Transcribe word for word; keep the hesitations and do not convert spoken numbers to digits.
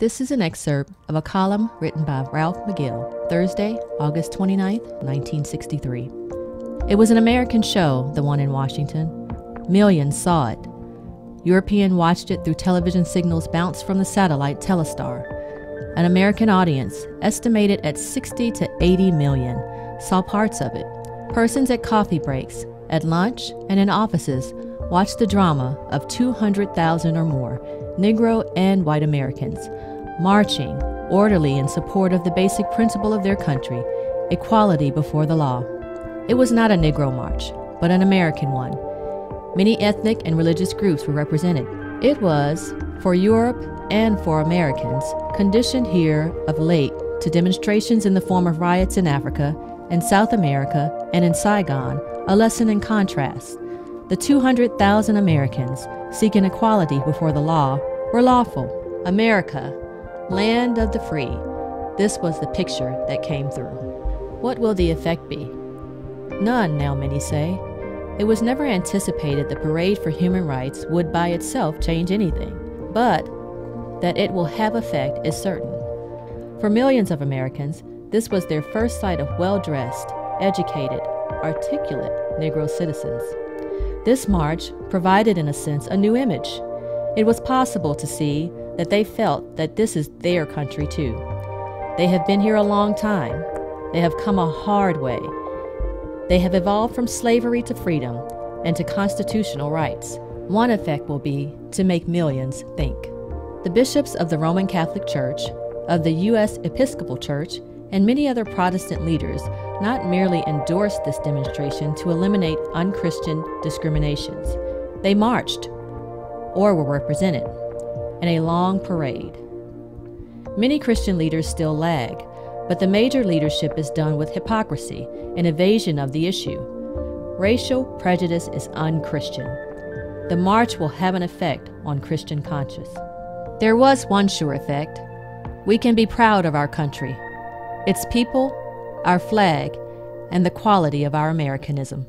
This is an excerpt of a column written by Ralph McGill, Thursday, August twenty-ninth, nineteen sixty-three. It was an American show, the one in Washington. Millions saw it. Europeans watched it through television signals bounced from the satellite Telestar. An American audience, estimated at sixty to eighty million, saw parts of it. Persons at coffee breaks, at lunch, and in offices watched the drama of two hundred thousand or more Negro and white Americans marching orderly in support of the basic principle of their country, equality before the law. It was not a Negro march, but an American one. Many ethnic and religious groups were represented. It was, for Europe and for Americans, conditioned here of late to demonstrations in the form of riots in Africa, in South America, and in Saigon, a lesson in contrast. The two hundred thousand Americans seeking equality before the law were lawful. America, land of the free. This was the picture that came through. What will the effect be? None, now many say. It was never anticipated the Parade for Human Rights would by itself change anything, but that it will have effect is certain. For millions of Americans, this was their first sight of well-dressed, educated, articulate Negro citizens. This march provided, in a sense, a new image. It was possible to see that they felt that this is their country too. They have been here a long time. They have come a hard way. They have evolved from slavery to freedom and to constitutional rights. One effect will be to make millions think. The bishops of the Roman Catholic Church, of the U S Episcopal Church, and many other Protestant leaders not merely endorsed this demonstration to eliminate unchristian discriminations. They marched, or were represented, in a long parade. Many Christian leaders still lag, but the major leadership is done with hypocrisy and evasion of the issue. Racial prejudice is un-Christian. The march will have an effect on Christian conscience. There was one sure effect. We can be proud of our country, its people, our flag, and the quality of our Americanism.